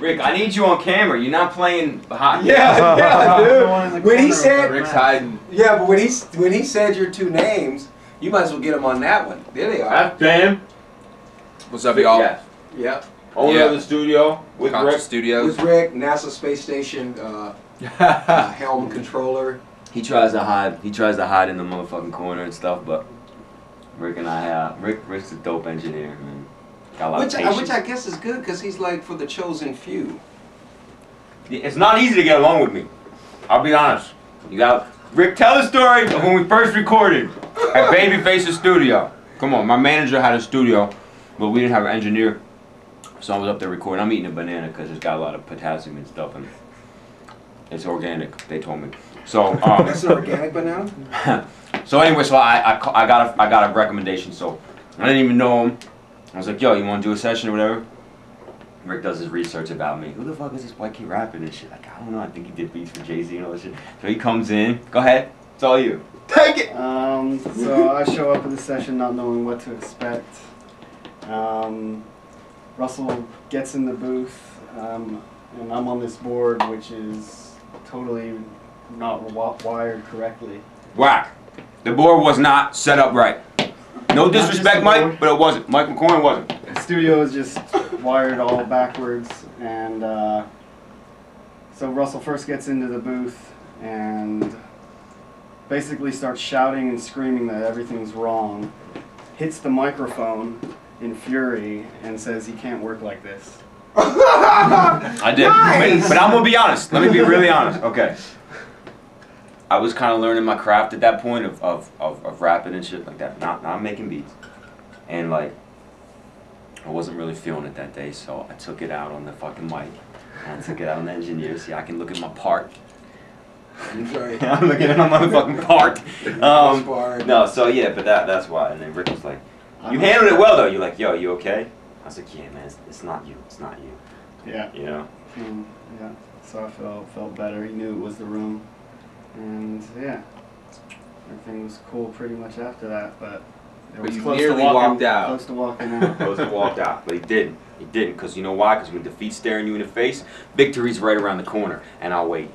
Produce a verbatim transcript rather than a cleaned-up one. Rick, I need you on camera. You're not playing hot. Yeah, yeah, dude. When he said Rick's hiding. Yeah, but when he when he said your two names, you might as well get him on that one. There they are. That's Jam. What's up, y'all? Yeah. Yep. Owner yeah. of the studio with Konscious Rick. Studios. With Rick, NASA space station uh, uh, helm controller. He tries to hide. He tries to hide in the motherfucking corner and stuff, but Rick and I, uh, Rick, Rick's a dope engineer, man. Got a lot which, of I, which I guess is good because he's like for the chosen few. It's not easy to get along with me. I'll be honest. You got Rick. Tell the story of when we first recorded at Babyface's studio. Come on, my manager had a studio, but we didn't have an engineer, so I was up there recording. I'm eating a banana because it's got a lot of potassium and stuff in it. It's organic, they told me. So um, that's an organic banana. So anyway, so I I, I got a, I got a recommendation. So I didn't even know him. I was like, yo, you want to do a session or whatever? Rick does his research about me. Who the fuck is this white kid rapping and shit? Like, I don't know. I think he did beats for Jay-Z and all that shit. So he comes in. Go ahead. It's all you. Take it. Um, so I show up at the session not knowing what to expect. Um, Russell gets in the booth, um, and I'm on this board, which is totally not wired correctly. Whack. The board was not set up right. No disrespect, Mike, but it wasn't. Mike McCormick wasn't. The studio is just wired all backwards, and uh, so Russell first gets into the booth and basically starts shouting and screaming that everything's wrong, hits the microphone in fury, and says he can't work like this. I did, nice. But I'm gonna be honest. Let me be really honest. Okay. I was kind of learning my craft at that point of, of, of, of rapping and shit like that. Not, not making beats. And like, I wasn't really feeling it that day, so I took it out on the fucking mic. And I took it out on the engineer. See, I can look at my part. I'm sorry. I'm looking at my motherfucking part. Um, no, so yeah, but that that's why. And then Rick was like, you handled it well though. You're like, yo, you okay? I was like, yeah, man, it's, it's not you. It's not you. Yeah. You know? Mm, yeah. So I felt, felt better. He knew it was the room. And yeah, everything was cool pretty much after that, but it was but close nearly to walking, walked out. Close to walking out. Close to walked out, but he didn't. He didn't, because you know why? Because when defeat's staring you in the face, victory's right around the corner, and I'll wait.